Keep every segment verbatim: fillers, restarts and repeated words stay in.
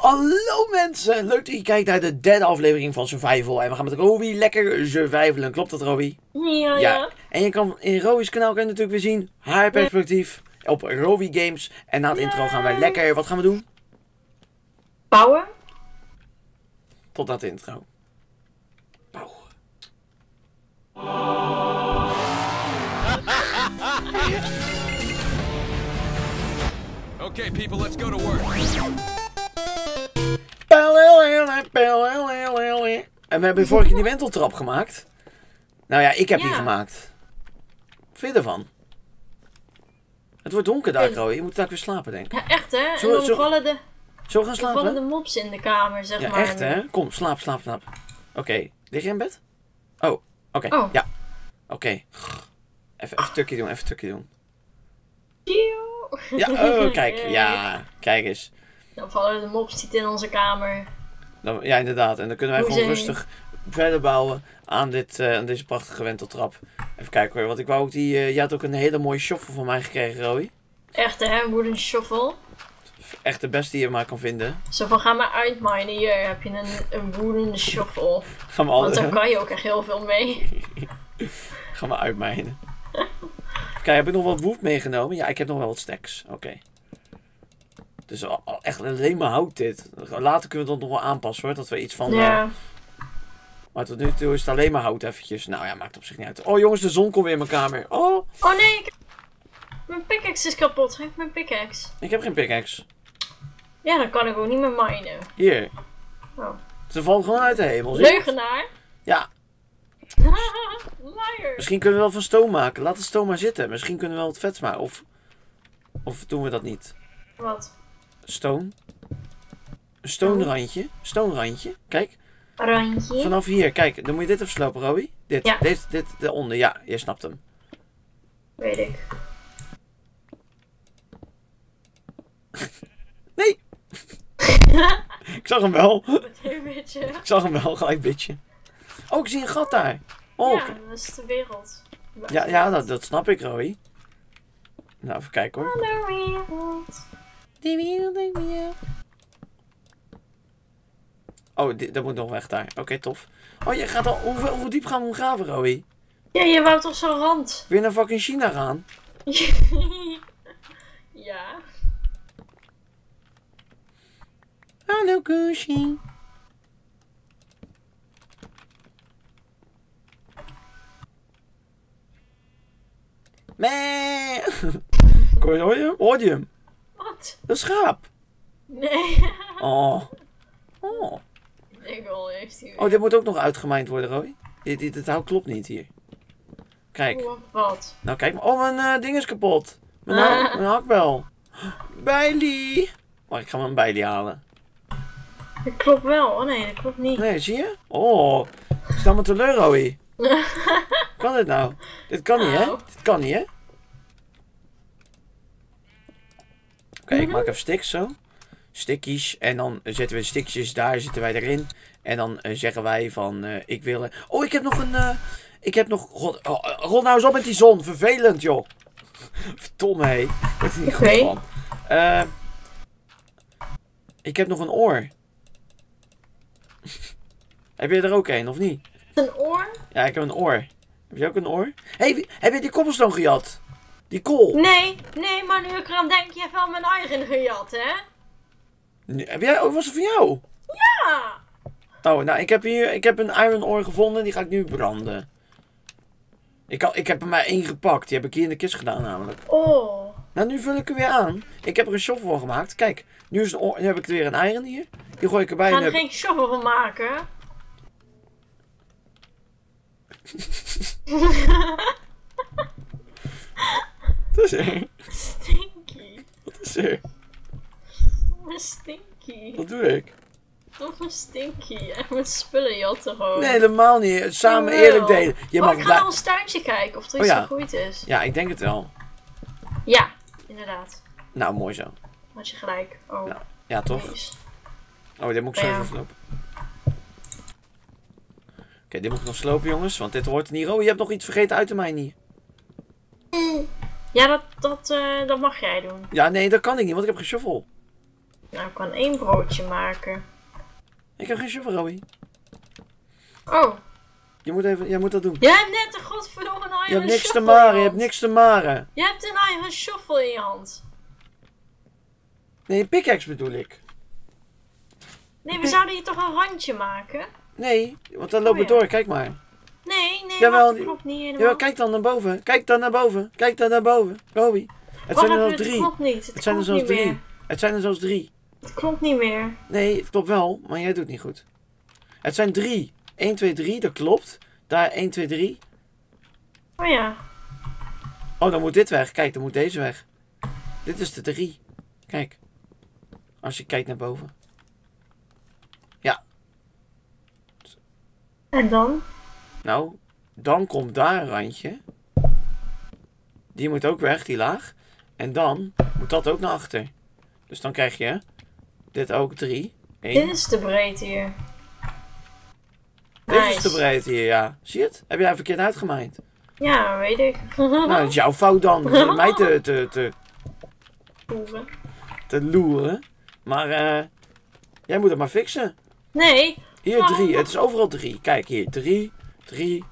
Hallo mensen, leuk dat je kijkt naar de derde aflevering van Survival. En we gaan met Rowie lekker survivalen, klopt dat Rowie? Ja, ja. En je kan in Rowie's kanaal kan je natuurlijk weer zien haar perspectief op RowieGames. En na het ja. intro gaan wij lekker, wat gaan we doen? Bouwen. Tot na het intro. Bouwen. Oh. Oké okay, people, let's go to work. En we hebben vorige keer die wenteltrap gemaakt. Nou ja, ik heb ja. die gemaakt. Wat vind je ervan? Het wordt donker daar, Rowie. Je moet daar weer slapen, denk ik. Ja, echt hè? Zo, en dan zo... vallen de... Zo gaan slapen? vallen de mobs in de kamer, zeg ja, maar. Ja, echt hè? Kom, slaap, slaap, slaap. Oké, okay. Lig je in bed? Oh, oké. Okay. Oh. Ja. Oké. Okay. Even een tukje doen, even een tukje doen. Ja, oh, kijk. Ja, kijk eens. Dan vallen de mobs niet in onze kamer. Dan, ja, inderdaad. En dan kunnen wij Hoe gewoon zijn? rustig verder bouwen aan, dit, uh, aan deze prachtige wenteltrap. Even kijken hoor, want ik wou ook die... Uh, je had ook een hele mooie shovel van mij gekregen, Rowie. Echt hè, een wooden shovel. Echt de beste die je maar kan vinden. Zo van, ga maar uitminen. Hier heb je een, een wooden shovel. Ga maar want dan hè? kan je ook echt heel veel mee. Ga maar uitminen. Kijk, heb ik nog wat wood meegenomen? Ja, ik heb nog wel wat stacks. Oké. Okay. Dus echt alleen maar hout dit. Later kunnen we dat nog wel aanpassen hoor. Dat we iets van... Ja. Uh... Maar tot nu toe is het alleen maar hout eventjes. Nou ja, maakt op zich niet uit. Oh jongens, de zon komt weer in mijn kamer. Oh, oh nee. Ik... Mijn pickaxe is kapot. Geef mijn pickaxe. Ik heb geen pickaxe. Ja, dan kan ik ook niet meer minen. Hier. Oh. Ze valt gewoon uit de hemel. Leugenaar. Ja. Liar. Misschien kunnen we wel van stoom maken. Laat het stoom maar zitten. Misschien kunnen we wel het vets maken. Of, of doen we dat niet? Wat? Stoon. Een stoonrandje. Stoonrandje. Kijk. Randje. Vanaf hier. Kijk. Dan moet je dit even slopen, Rowie. Dit. Ja. Dit. Dit. Daaronder. Ja. Je snapt hem. Weet ik. Nee. Ik zag hem wel. Ik zag hem wel. Gelijk bitje. Oh, ik zie een gat daar. Oh, ja, dat is de wereld. Dat ja, ja dat, dat snap ik, Rowie. Nou, even kijken hoor. Hallo wereld. Die wereld, denk ik. Oh, dit, dat moet nog weg daar. Oké, okay, tof. Oh, je gaat al... Hoeveel, hoe diep gaan we graven, Rowie? Ja, je wou toch zo'n rand? Weer naar fucking China gaan? Ja. Hallo, Kushi. Mee. Hoor je hem? Hoor je hem? Een schaap? Nee. Oh. Oh. Ik al heeft hij. Oh, dit moet ook nog uitgemijnd worden, Rowie. Dit, dit, dit hout klopt niet hier. Kijk. O, wat? Nou, kijk maar. Oh, mijn uh, ding is kapot. Mijn, ah. ha mijn hakbel. Bijlie. Oh, ik ga mijn bijlie halen. Dat klopt wel. Oh nee, dat klopt niet. Nee, zie je? Oh. Stel me teleur, Rowie. Kan dit nou? Dit kan niet, hè? Dit kan niet, hè? Oké, okay, ik maak even sticks zo. Stickies. En dan zetten we stickjes daar, zitten wij erin. En dan uh, zeggen wij van, uh, ik wil... Er... Oh, ik heb nog een... Uh, ik heb nog... God, oh, rol nou eens op met die zon. Vervelend, joh. Verdomme, hé. Dat is niet okay. goed van. Uh, ik heb nog een oor. Heb je er ook een, of niet? Een oor? Ja, ik heb een oor. Heb je ook een oor? Hé, hey, heb je die cobblestone gejat? Die kool. Nee, nee, maar nu ik eraan denk, je hebt wel mijn eigen gejat, hè? Nee, heb jij, oh, was het van jou? Ja! Oh, nou, ik heb hier, ik heb een iron ore gevonden, die ga ik nu branden. Ik, ik heb er maar één gepakt, die heb ik hier in de kist gedaan namelijk. Oh. Nou, nu vul ik er weer aan. Ik heb er een shovel van gemaakt. Kijk, nu, is een, nu heb ik weer een iron hier. Die gooi ik erbij. Ik ga er geen shovel van maken. Wat is er? Stinky. Wat is er? Domme Stinky. Wat doe ik? Domme Stinky. En met spullen jatten gewoon. Nee, helemaal niet. Samen Jawel. eerlijk delen. Je oh, mag ik ga naar ons tuintje kijken of er iets oh, ja. gegroeid is. Ja, ik denk het wel. Ja, inderdaad. Nou, mooi zo. Had je gelijk. Oh. Nou, ja, toch? Nice. Oh, dit moet ik zo ja. even slopen. Oké, okay, dit moet ik nog slopen, jongens. Want dit hoort er niet. Oh, je hebt nog iets vergeten uit de mijn hier. Ja, dat, dat, uh, dat mag jij doen. Ja, nee, dat kan ik niet, want ik heb geen shovel. Nou, ik kan één broodje maken. Ik heb geen shovel, Rowie. Oh. Je moet even, jij moet dat doen. Jij hebt net een godverdomme iron shovel. Je hebt niks te maren, je hebt niks te maren. Je hebt een iron shovel in je hand. Nee, een pickaxe bedoel ik. Nee, we zouden hier toch een randje maken? Nee, want dan lopen we door, kijk maar. Nee, nee, jawel, dat klopt niet helemaal. Jawel, kijk dan naar boven, kijk dan naar boven, kijk dan naar boven, Rowie. Het zijn er zelfs drie. Het klopt niet, het zijn er zelfs drie. Het zijn er zelfs drie. Het klopt niet meer. Nee, het klopt wel, maar jij doet niet goed. Het zijn drie. een, twee, drie, dat klopt. Daar een, twee, drie. Oh ja. Oh, dan moet dit weg. Kijk, dan moet deze weg. Dit is de drie. Kijk. Als je kijkt naar boven. Ja. En dan? Nou, dan komt daar een randje. Die moet ook weg, die laag. En dan moet dat ook naar achter. Dus dan krijg je dit ook drie. Dit is te breed hier. Deze is te breed hier, ja. Zie je het? Heb jij verkeerd uitgemaaid? Ja, weet ik. Nou, dat is jouw fout dan. Dus je mij te... te, te... Loeren. Te loeren. Maar, eh... Uh, jij moet het maar fixen. Nee. Hier drie. Het is overal drie. Kijk, hier. Drie, drie,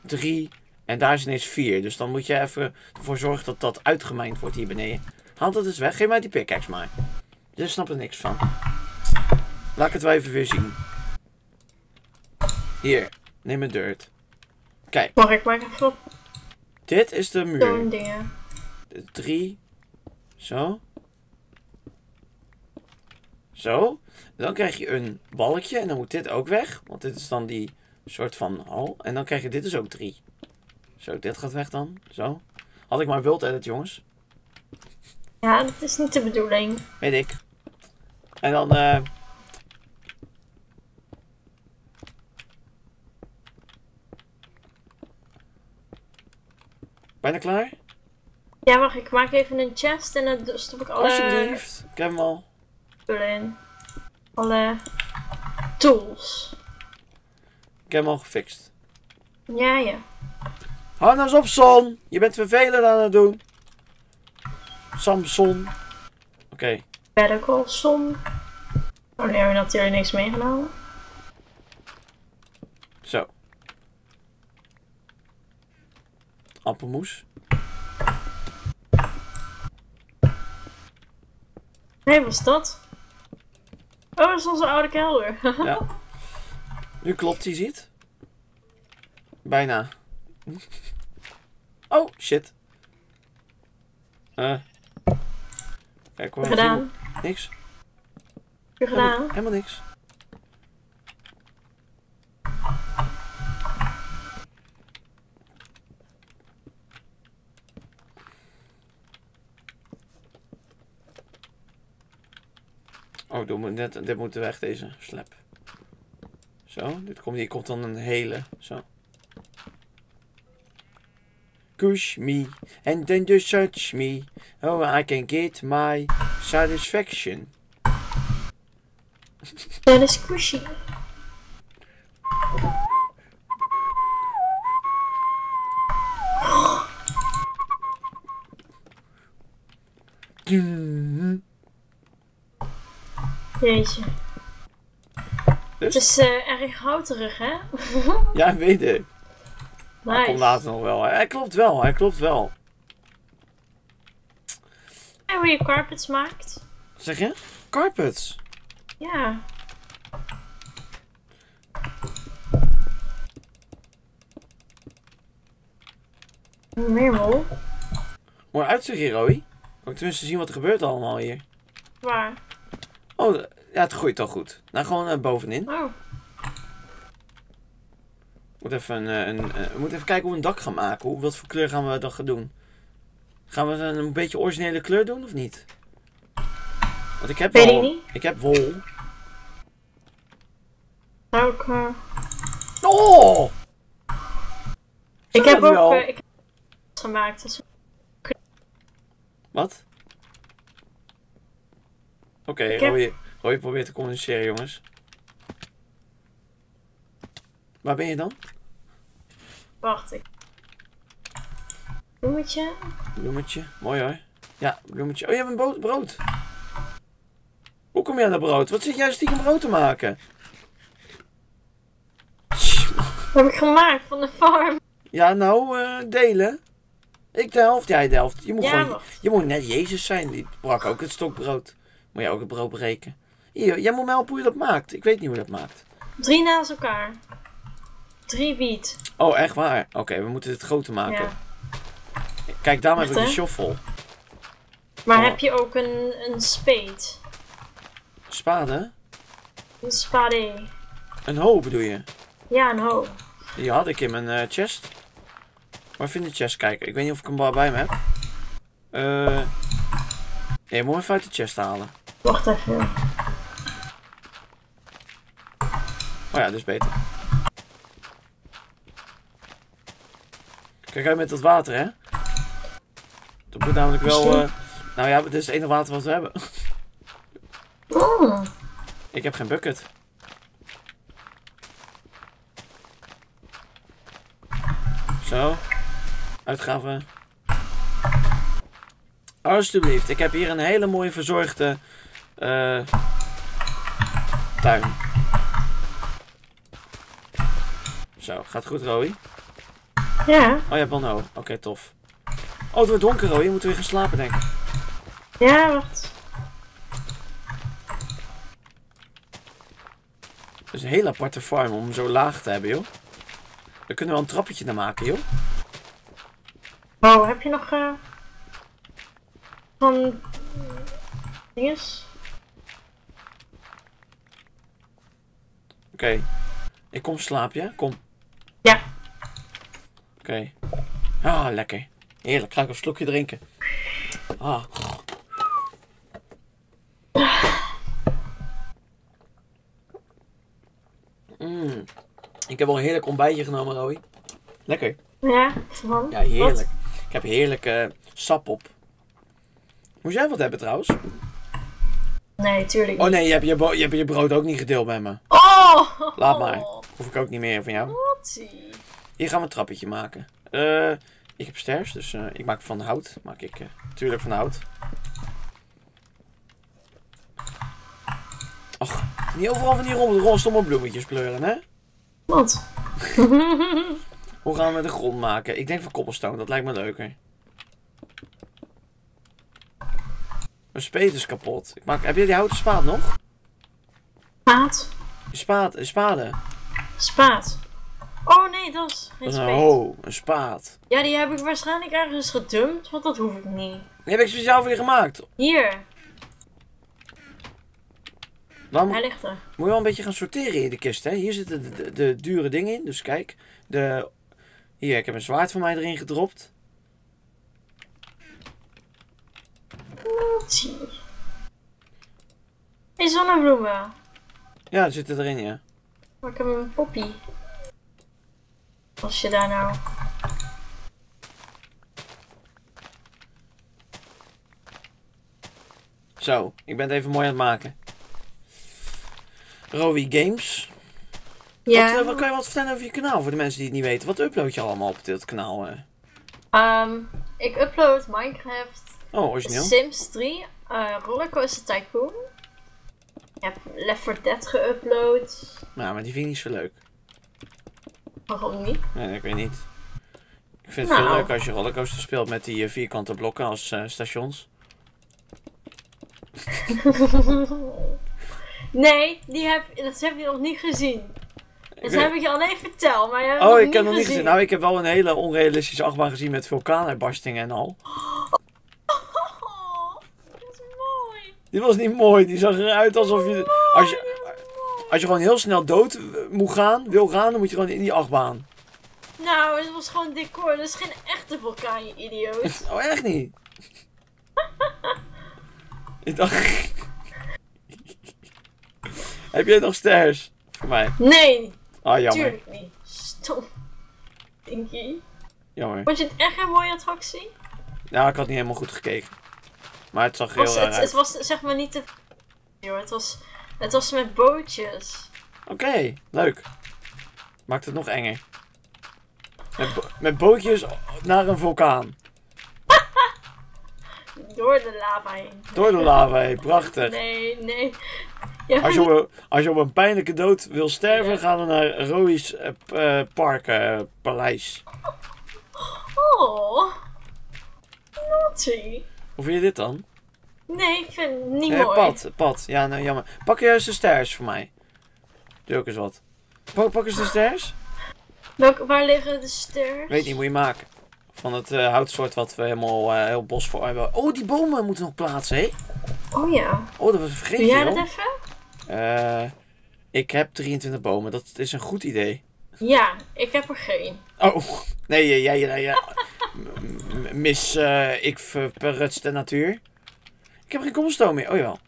drie. En daar is ineens vier. Dus dan moet je even ervoor zorgen dat dat uitgemaaid wordt hier beneden. Haal dat eens weg. Geef mij die pickaxe maar. Je snapt er niks van. Laat ik het wel even weer zien. Hier, neem een dirt. Kijk. Mag ik maar even op? Dit is de muur. Zo'n dingen. Drie. Zo. Zo. Dan krijg je een balkje en dan moet dit ook weg. Want dit is dan die soort van hal. En dan krijg je dit dus ook drie. Zo, dit gaat weg dan. Zo. Had ik maar wild edit, jongens. Ja, dat is niet de bedoeling. Weet ik. En dan... Uh... Bijna klaar? Ja, wacht, ik maak even een chest en dan stop ik alle... Alsjeblieft, ik heb hem al. Erin. Alle tools. Ik heb hem al gefixt. Ja, ja. Hou nou eens op, Son! Je bent vervelend aan het doen. Samson. Oké. Okay. Better call Son. Oh, nee, hebben we natuurlijk niks meegenomen. Zo. Appelmoes. Nee, wat is dat? Oh, dat is onze oude kelder. Ja. Nu klopt hij, ziet. Bijna. Oh, shit. Eh. Uh. Kijk, wat gedaan? Hier... Niks. Heb je gedaan? Helemaal niks. Oh, dit moet, net, dit moet weg, deze slap. Zo, dit komt, hier komt dan een hele. Zo. Push me, and then you touch me. Oh, I can get my satisfaction. Dat is squishy. Jeetje. Dus? Het is uh, erg houterig, hè? Ja, weet ik. Nice. Hij komt later nog wel. Hij klopt wel, hij klopt wel. En hoe je carpets maakt. Wat zeg je? Carpets? Ja. Mermel. Mooi uitzicht hier, Rowie. Kan ik tenminste zien wat er gebeurt allemaal hier. Waar? Oh, ja, het groeit al goed. Nou, gewoon uh, bovenin. Oh. Moet even, uh, een, uh, we moeten even kijken hoe we een dak gaan maken. Hoe, wat voor kleur gaan we dan gaan doen? Gaan we een, een beetje originele kleur doen of niet? Want ik heb Weet wel... Ik, niet. ik heb wol. Zou ik... Uh... Oh! Ik heb ook... Uh, ik heb gemaakt. Dus... Wat? Oké, okay, heb... Rowie, Rowie probeert te communiceren, jongens. Waar ben je dan? Wacht, ik... Bloemetje. Bloemetje, mooi hoor. Ja, bloemetje. Oh, je hebt een brood. Oep. Hoe kom jij aan dat brood? Wat zit jij stiekem brood te maken? Wat heb ik gemaakt van de farm? Ja, nou, uh, delen. Ik de helft, jij de helft. Je moet, ja, gewoon, maar... je moet net Jezus zijn. Die brak ook het stokbrood. Moet jij ook het brood breken? Hier, jij moet mij helpen hoe je dat maakt. Ik weet niet hoe je dat maakt. Drie naast elkaar. Drie wiet. Oh, echt waar? Oké, okay, we moeten dit groter maken. Ja. Kijk, daarom heb ik de shovel. Maar oh. heb je ook een, een speet? Spade? Een spade. Een hoe bedoel je? Ja, een hoe. Die had ik in mijn uh, chest. Waar vind je de chest? Kijk, ik weet niet of ik hem bij me heb. Eh... Uh, nee, je moet even uit de chest halen. Wacht even. Oh ja, dit is beter. Kijk uit met dat water, hè. Dat moet namelijk wel... Uh, nou ja, dit is het enige water wat we hebben. Oh. Ik heb geen bucket. Zo. Uitgraven. Alsjeblieft, ik heb hier een hele mooie verzorgde uh, tuin. Zo, gaat goed, Rowie? Ja. Oh, je hebt wel no. Oké, okay, tof. Oh, het wordt donker, Rowie. Je moet weer gaan slapen, denk ik. Ja, wacht. Het is een hele aparte farm om hem zo laag te hebben, joh. Daar kunnen we wel een trappetje naar maken, joh. Oh, heb je nog... Uh... Van... dinges. Oké. Okay. Ik kom slapen, ja? Kom. Ja. Oké. Okay. Ah, lekker. Heerlijk. Ga ik een slokje drinken. Ah. Mm. Ik heb al een heerlijk ontbijtje genomen, Rowie. Lekker. Ja, man. Ja, heerlijk. Wat? Ik heb heerlijke uh, sap op. Moest jij wat hebben trouwens? Nee, tuurlijk niet. Oh nee, je hebt je, je hebt je brood ook niet gedeeld bij me. Oh! Laat maar. Hoef ik ook niet meer van jou. Wattie. Hier gaan we een trappetje maken. Uh, ik heb sters, dus uh, ik maak van hout. Maak ik uh, tuurlijk van hout. Och, niet overal van die rolstomme bloemetjes pleuren, hè? Wat? Hoe gaan we de grond maken? Ik denk van cobblestone, dat lijkt me leuker. Mijn spade is kapot. Ik maak... Heb jij die houten spaad nog? Spaad? Spaad, een spade. Spaad. Oh nee, dat is geen spaad. Oh, een spaad. Ja, die heb ik waarschijnlijk ergens gedumpt, want dat hoef ik niet. Die heb ik speciaal voor je gemaakt. Hier. Dan hij ligt er. Moet je wel een beetje gaan sorteren in de kist, hè? Hier zitten de, de, de dure dingen in, dus kijk. De... Hier, ik heb een zwaard van mij erin gedropt. Is zonnebloemen? Ja, die zitten erin, ja. Maar ik heb een poppy. Als je daar nou... Zo, ik ben het even mooi aan het maken. RowieGames. Ja. Wat, uh, wat kan je wat vertellen over je kanaal voor de mensen die het niet weten? Wat upload je allemaal op dit kanaal? Uh? Um, ik upload Minecraft. Oh, origineel. Sims drie, uh, Rollercoaster Tycoon. Ik heb Left four Dead geüpload. Nou, maar die vind ik niet zo leuk. Waarom niet? Nee, ik weet niet. Ik vind nou. het veel leuk als je rollercoaster speelt met die vierkante blokken als uh, stations. Nee, die heb, dat heb je nog niet gezien. Dat weet... heb ik je alleen verteld, maar je hebt oh, nog ik niet heb nog gezien. niet gezien. Nou, ik heb wel een hele onrealistische achtbaan gezien met vulkaanuitbarstingen en al. Die was niet mooi, die zag eruit alsof je als, je... als je gewoon heel snel dood moet gaan, wil gaan, dan moet je gewoon in die achtbaan. Nou, het was gewoon decor, dat is geen echte vulkaan, je idioot. Oh, echt niet? Ik dacht... Heb jij nog stairs voor mij? Nee! Ah, jammer. Tuurlijk niet. Stom. Dinky. Jammer. Vond je het echt een mooie attractie? Nou, ik had niet helemaal goed gekeken. Maar het zag heel was, het, het was zeg maar niet te... Het was, het was met bootjes. Oké, okay, leuk. Maakt het nog enger. Met, bo met bootjes naar een vulkaan. Door de lava heen. Door de lava heen, prachtig. Nee, nee. Ja. Als, je op, als je op een pijnlijke dood wil sterven, ja. Gaan we naar Rowie's uh, park, uh, paleis. Oh, naughty. Hoe vind je dit dan? Nee, ik vind het niet eh, mooi. Pad, pad. Ja, nou jammer. Pak juist de stairs voor mij. Doe ook eens wat. Pak, pak eens de stairs. Welke, waar liggen de stairs? Weet niet, moet je maken. Van het uh, houtsoort wat we helemaal uh, heel bos voor hebben. Oh, die bomen moeten nog plaatsen, hé? Oh ja. Oh, dat was vergeten. Doe jij dat even? Uh, ik heb drieëntwintig bomen, dat is een goed idee. Ja, ik heb er geen. Oh, nee, jij, jij, jij. Miss, uh, ik verprutst de natuur. Ik heb geen koolstoom meer, oh jawel.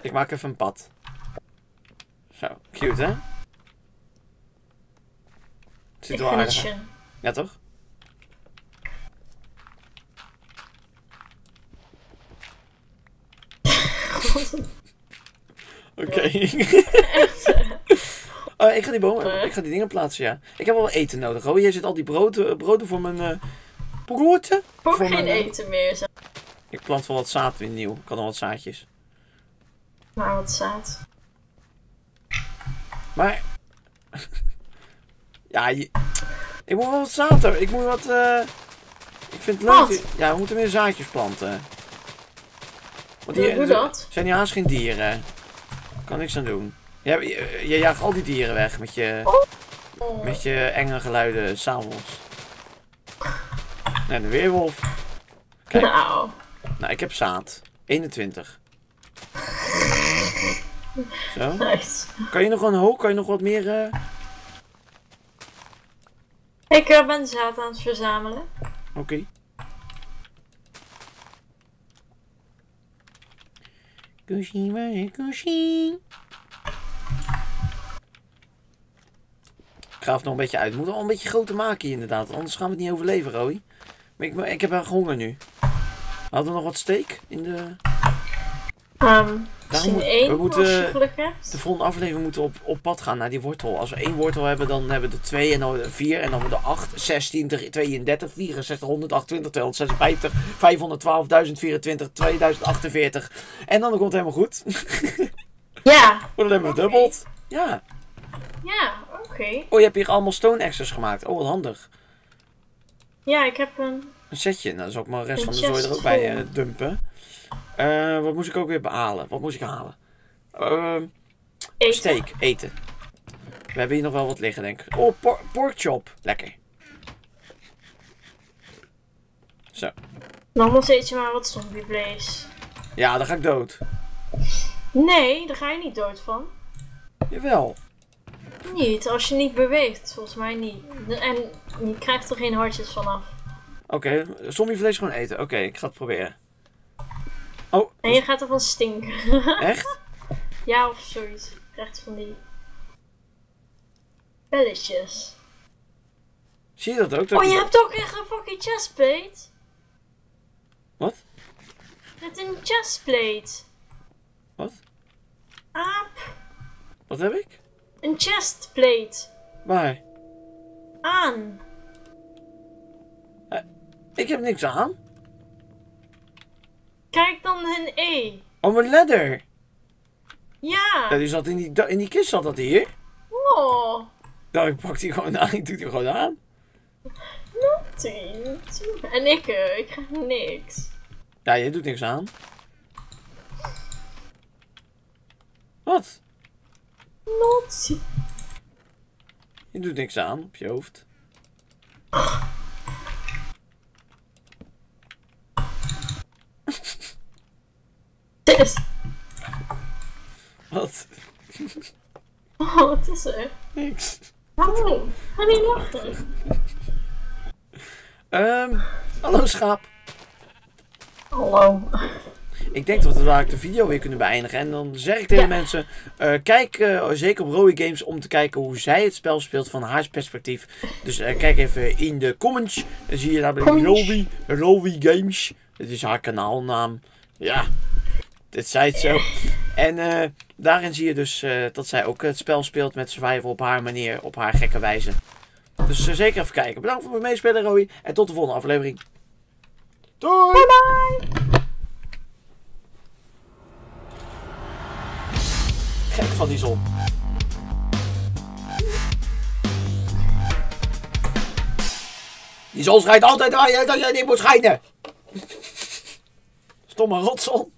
Ik maak even een pad. Zo, cute hè? Zit wel aardig. Ja toch? Oké. Okay. uh, ik ga die bomen, ik ga die dingen plaatsen, ja. Ik heb wel eten nodig. Oh, hier zit al die broden, broden voor mijn uh, broertje. Voor geen mijn, eten meer. Zo. Ik plant wel wat zaad weer nieuw. Ik had nog wat zaadjes. Maar wat zaad. Maar... ja, je... ik moet wel wat zaad hebben. Ik moet wat... Uh... Ik vind het leuk. Wat? Ja, we moeten meer zaadjes planten. Want die, hoe dat? Zijn die haast geen dieren? Kan niks aan doen. Je, je, je jaagt al die dieren weg met je, oh. Met je enge geluiden s'avonds. Nee, de weerwolf. Kijk. Nou. Nou, ik heb zaad. eenentwintig. Zo. Nice. Kan je nog een hoop? Kan je nog wat meer... Uh... Ik uh, ben zaad aan het verzamelen. Oké. Okay. Kushi, waar kushi. Ik ga het nog een beetje uit. We moeten al een beetje groter maken hier inderdaad. Anders gaan we het niet overleven, Rowie. Maar ik, ik heb wel honger nu. Hadden we nog wat steak in de... Um, misschien moet, één, we moeten, als je geluk hebt. De volgende aflevering moeten op, op pad gaan naar die wortel. Als we één wortel hebben, dan hebben we de twee en dan de vier. En dan hebben we de acht, zestien, tweeëndertig, vierenzestig, honderdachtentwintig, tweehonderdzesenvijftig, vijfhonderdtwaalf, duizend vierentwintig, tweeduizend achtenveertig. En dan komt het helemaal goed. Ja. Oh, dan hebben we verdubbeld. Okay. Ja. Ja, oké. Okay. Oh, je hebt hier allemaal stone axes gemaakt. Oh, wat handig. Ja, ik heb een... Een setje. Nou, dan zal ik maar de rest van de zooi er ook bij uh, dumpen. Uh, wat moest ik ook weer behalen? Wat moest ik halen? Uh, eten. Steak, eten. We hebben hier nog wel wat liggen, denk ik. Oh, por porkchop. Lekker. Zo. Dan moet eet je maar wat zombievlees. Ja, dan ga ik dood. Nee, daar ga je niet dood van. Jawel. Niet, als je niet beweegt. Volgens mij niet. En je krijgt er geen hartjes vanaf. Oké, okay, zombievlees gewoon eten. Oké, okay, ik ga het proberen. Oh, en je gaat ervan stinken. Echt? Ja, of zoiets. Echt van die... belletjes. Zie je dat ook? Dat oh, je dat... hebt ook echt een fucking chestplate. Wat? Met een chestplate. Wat? Aap. Wat heb ik? Een chestplate. Waar? Aan. Uh, ik heb niks aan. Kijk dan hun E. Oh, mijn ladder. Ja. Ja, die zat in die, in die kist, zat dat hier? Oh. Nou, ik pak die gewoon aan. Ik doe die gewoon aan. Nothing. En ik, ik krijg niks. Ja, jij doet niks aan. Wat? Nothing. Je doet niks aan op je hoofd. Oh. Yes. Wat? Oh, wat is er? Niks. Hallo, ga niet lachen. Um, hallo schaap. Hallo. Ik denk dat we daar de video weer kunnen beëindigen. En dan zeg ik tegen ja. mensen, uh, kijk uh, zeker op RowieGames om te kijken hoe zij het spel speelt van haar perspectief. Dus uh, kijk even in de comments. Dan zie je daar bij Rowie, RowieGames. Dit is haar kanaalnaam. Ja. Dit zei het zo. En uh, daarin zie je dus uh, dat zij ook het spel speelt met survival op haar manier, op haar gekke wijze. Dus uh, zeker even kijken. Bedankt voor het meespelen, Rowie. En tot de volgende aflevering. Doei! Bye bye! Gek van die zon. Die zon schijnt altijd waar je, dat je niet moet schijnen. Stomme rotzon.